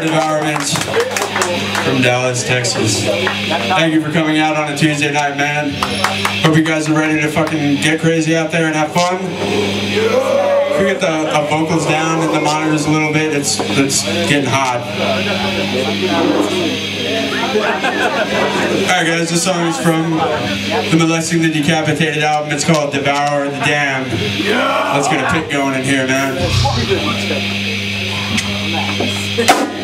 Bore Devourment from Dallas, Texas. Thank you for coming out on a Tuesday night, man. Hope you guys are ready to fucking get crazy out there and have fun. If we get the vocals down and the monitors a little bit, it's getting hot. Alright guys, this song is from the Molesting the Decapitated album. It's called Devour the Dam. Let's get a pit going in here, man. Thank you.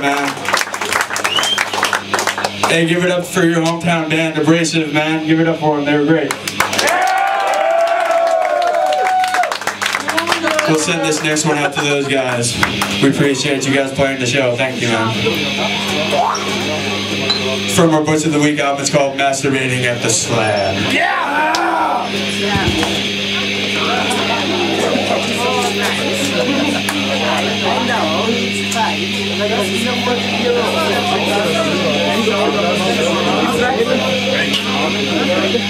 man. Hey, give it up for your hometown band, Abrasive, man. Give it up for them. They were great. We'll send this next one out to those guys. We appreciate you guys playing the show. Thank you, man. From our Butch of the Week album, it's called Masturbating at the Slam. Yeah!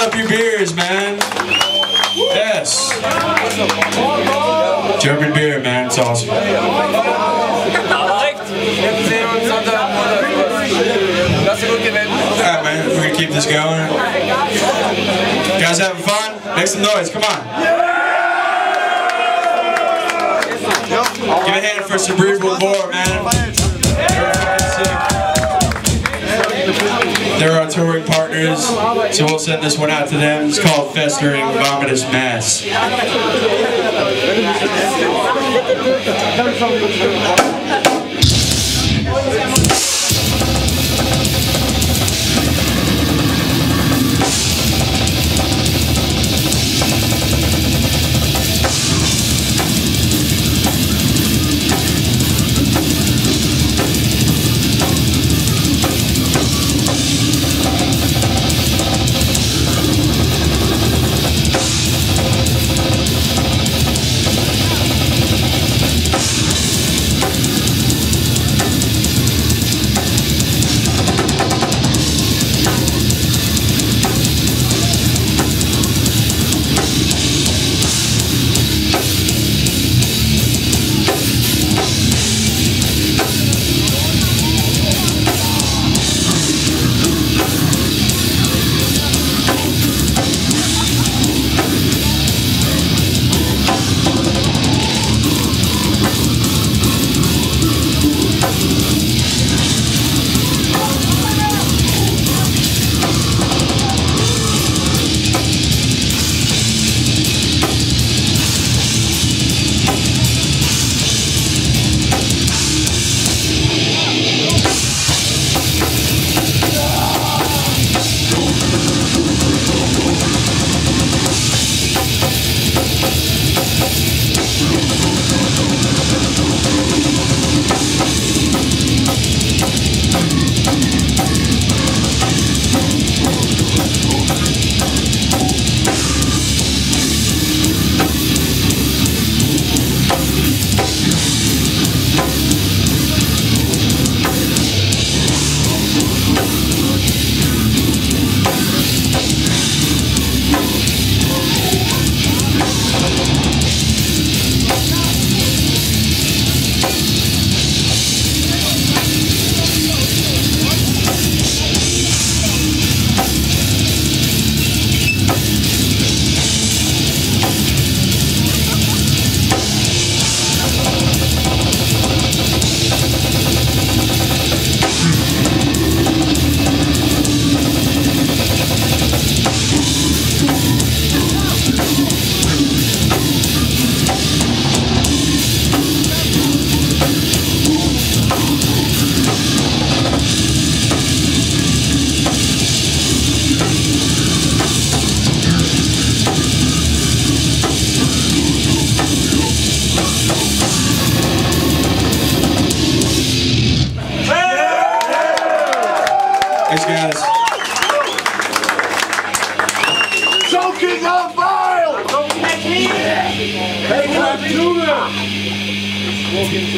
up your beers, man. Yes. German beer, man. It's awesome. Alright, man. We're gonna keep this going. You guys having fun? Make some noise. Come on. Give a hand for Cerebral Bore, man. They're our touring partners, so we'll send this one out to them. It's called Festering Vomitous Mass.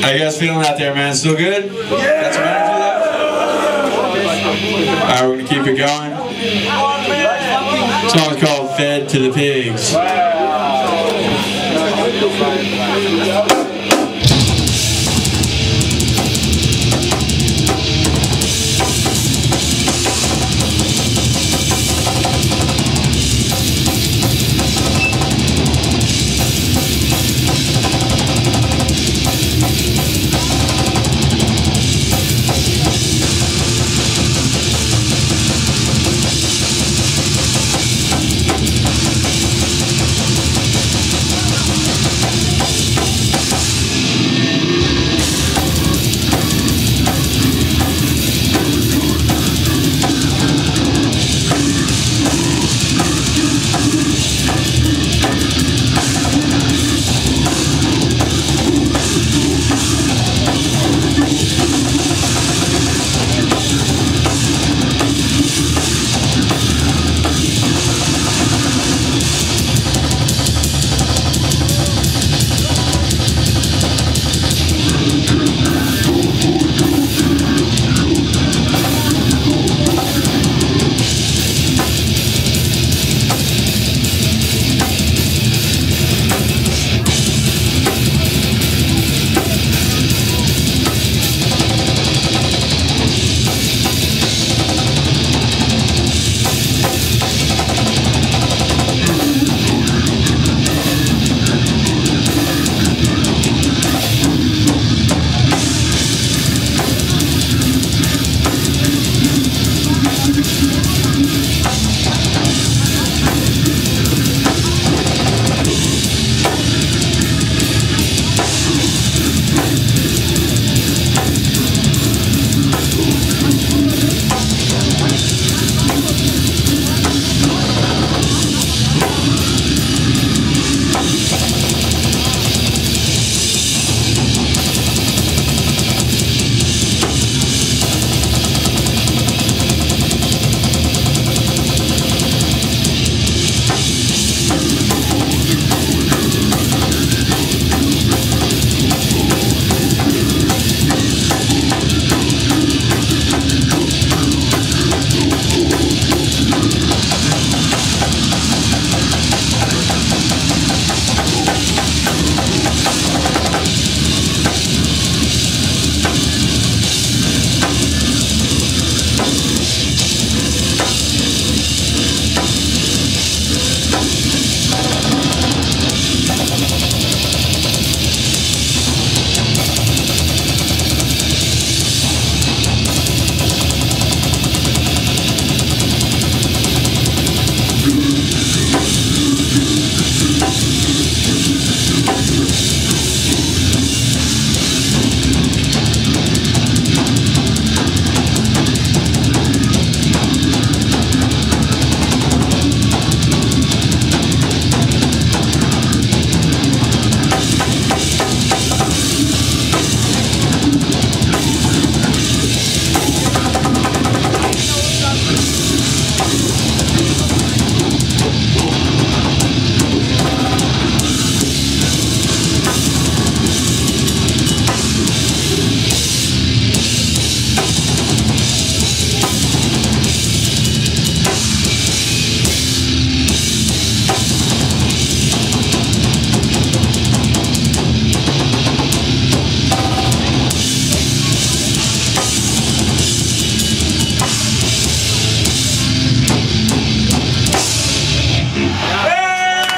How you guys feeling out there, man? Still good? Yeah! Got some energy left? Alright, we're gonna keep it going. This song's called Fed to the Pigs.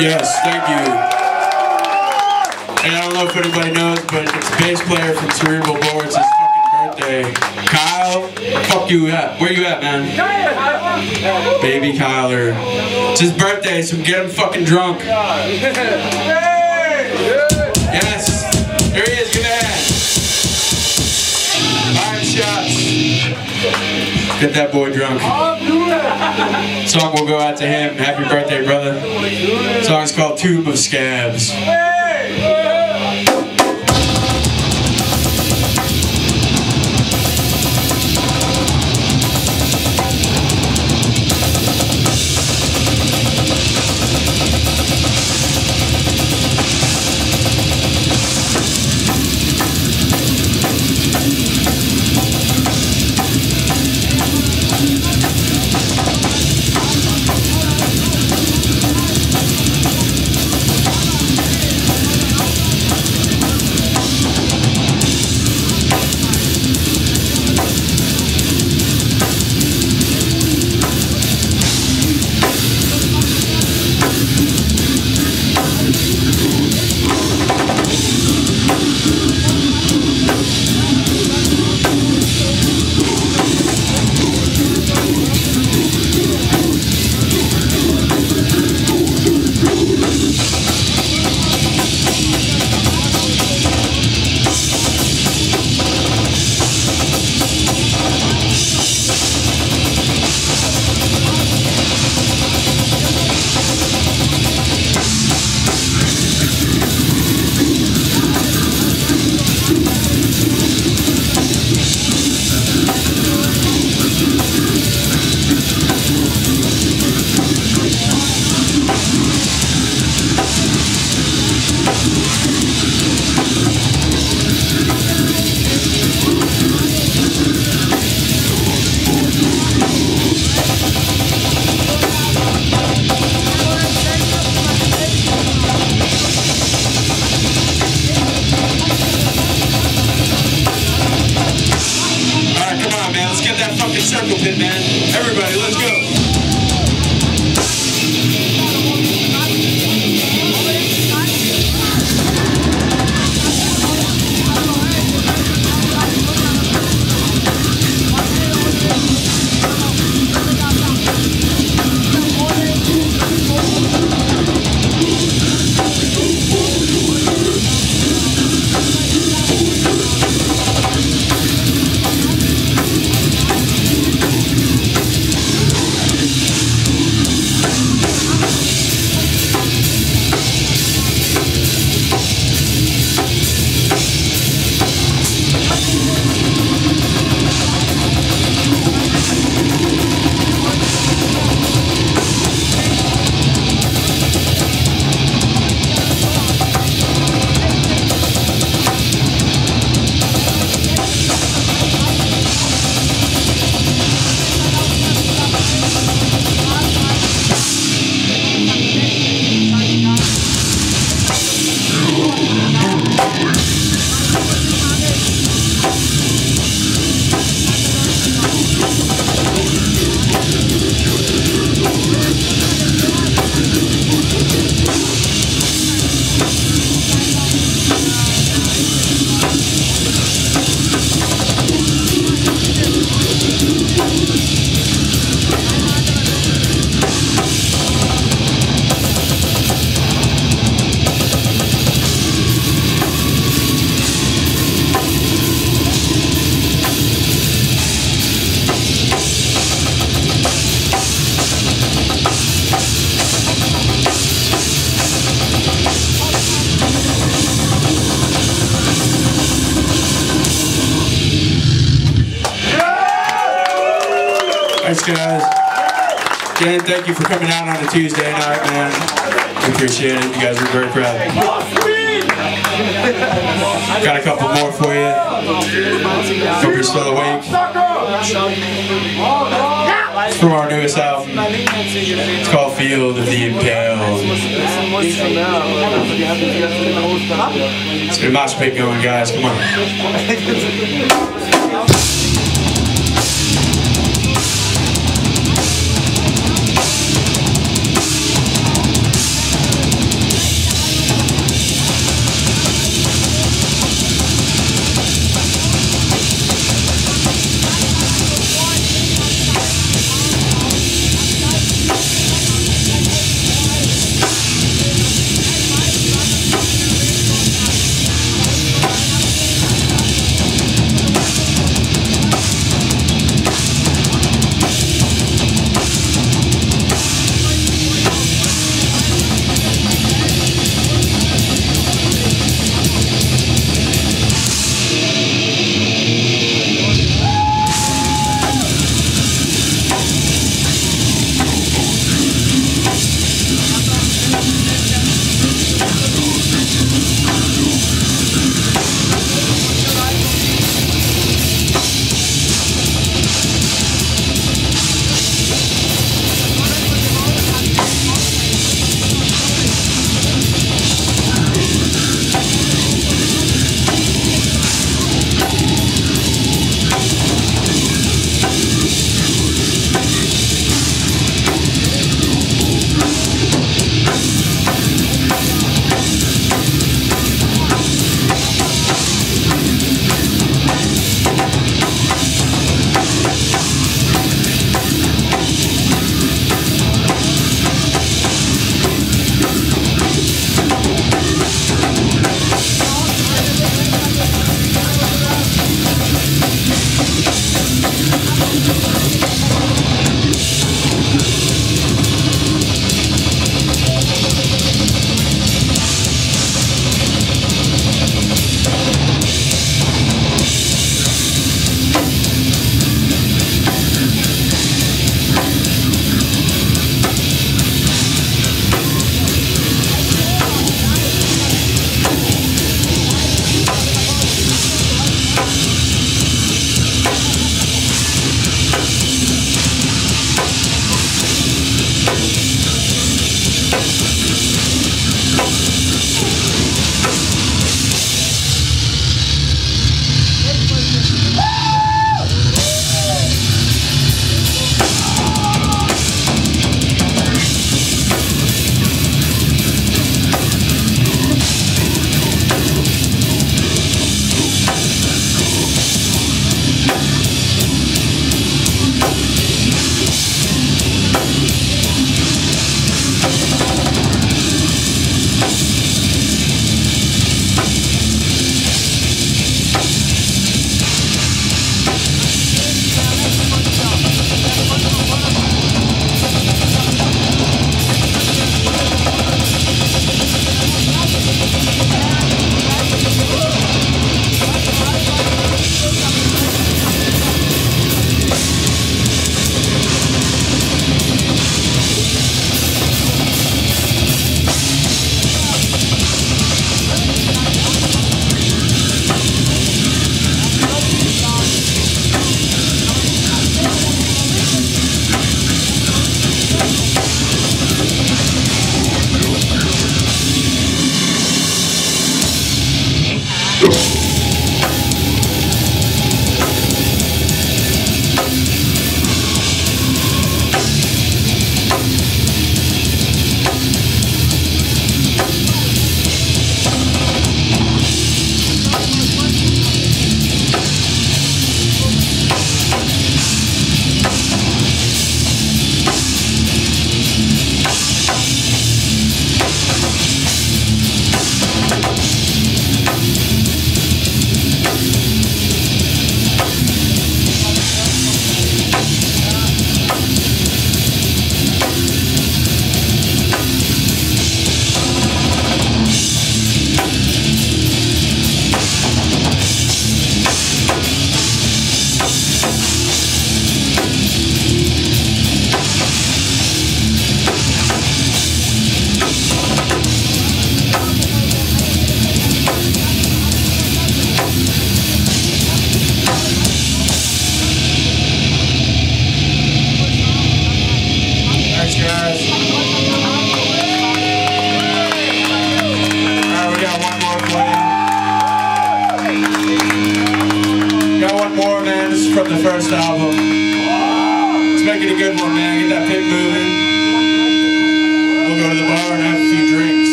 Yes, thank you. And I don't know if anybody knows, but it's the bass player from Cerebral Bore. It's his fucking birthday. Kyle, fuck you at. Where you at, man? Baby Kyler. It's his birthday, so get him fucking drunk. Yes. Here he is, give me a hand. 5 shots. Get that boy drunk. Song will go out to him. Happy birthday, brother. The song's called Tube of Scabs. Thank you for coming out on a Tuesday night, man. We appreciate it. You guys are very proud. Got a couple more for you. Hope you're still awake. From our newest album. It's called Field of the Impaled. Let's get a mosh pit going, guys. Come on.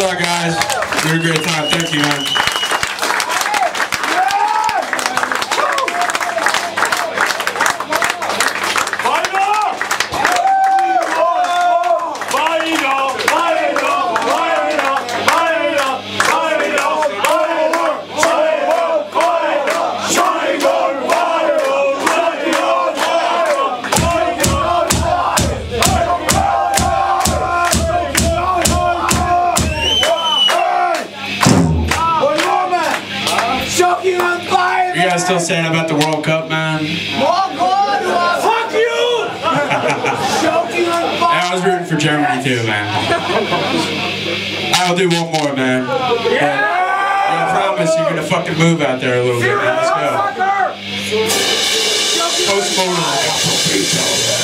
star, guys. You had a great time. Thank you, man. Still saying about the World Cup, man. World Cup, fuck you! I was rooting for Germany too, man. I'll do one more, man. Yeah! I promise you're gonna fucking move out there a little bit, man. Let's go. Postmodern.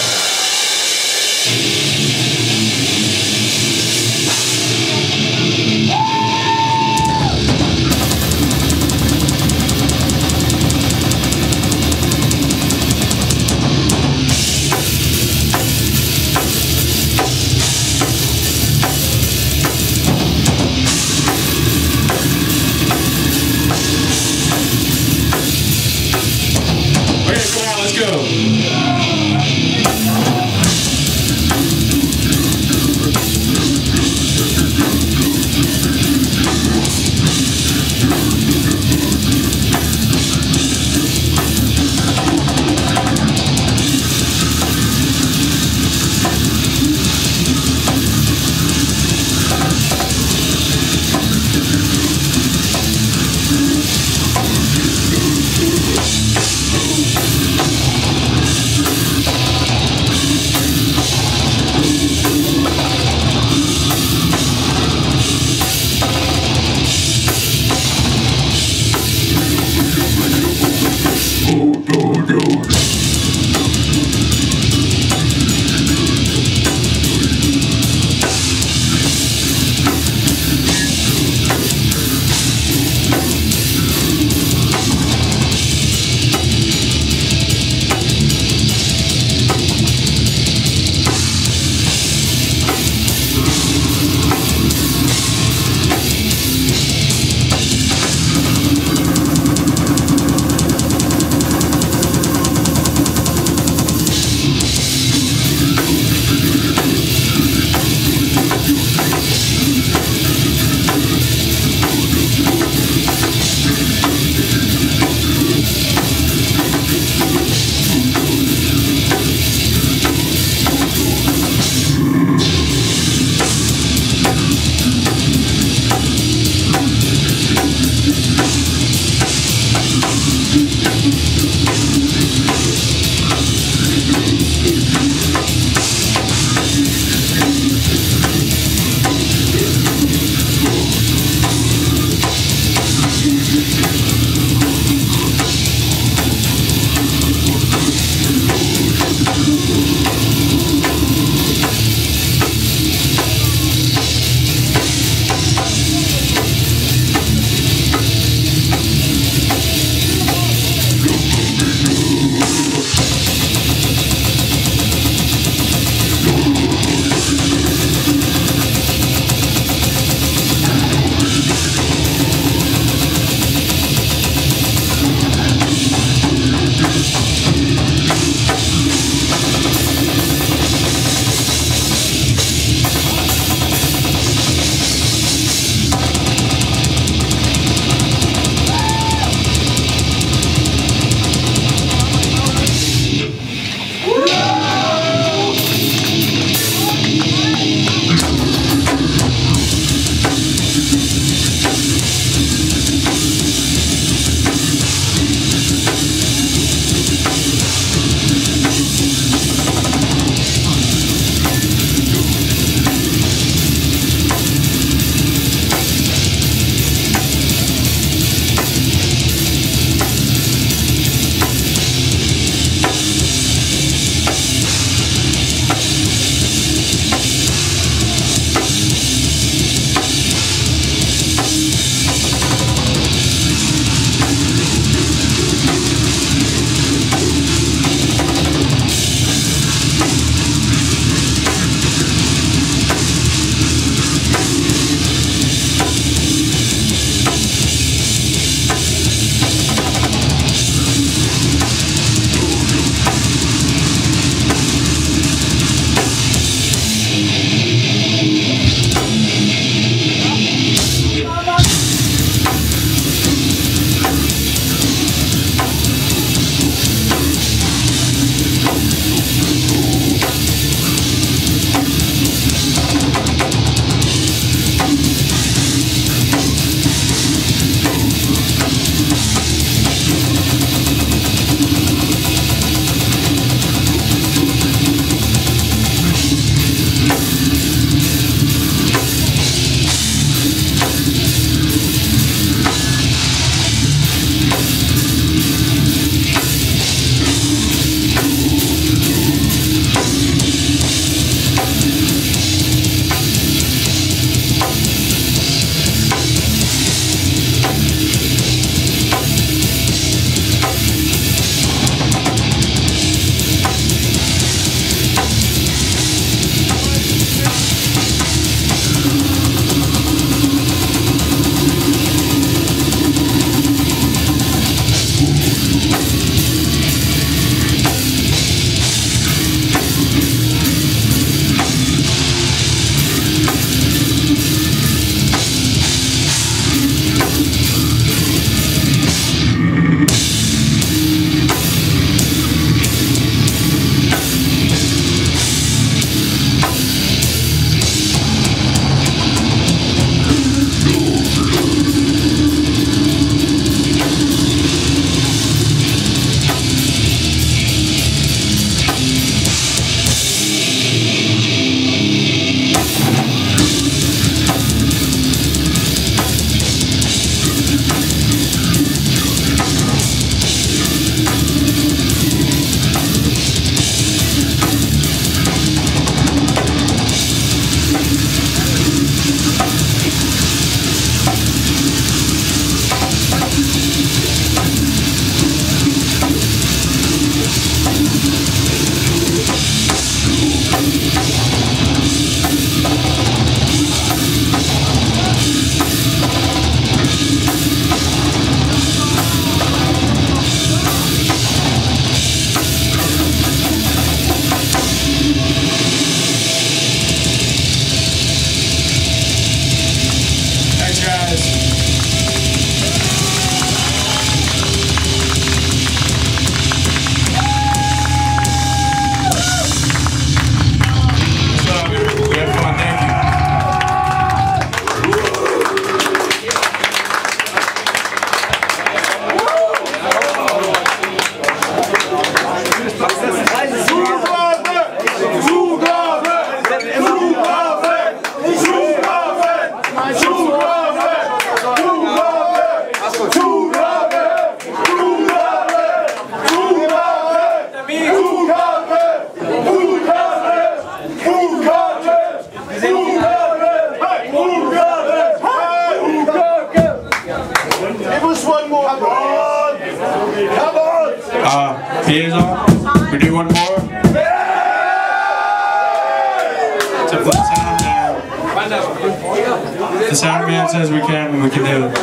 The sound man says we can and we can do it.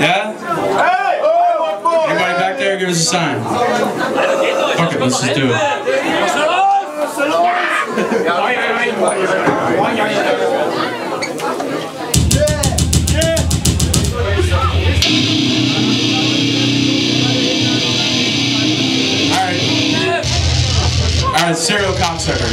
Yeah? Anybody back there, give us a sign. Fuck it, let's just do it. Serial cocksucker.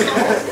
Yeah!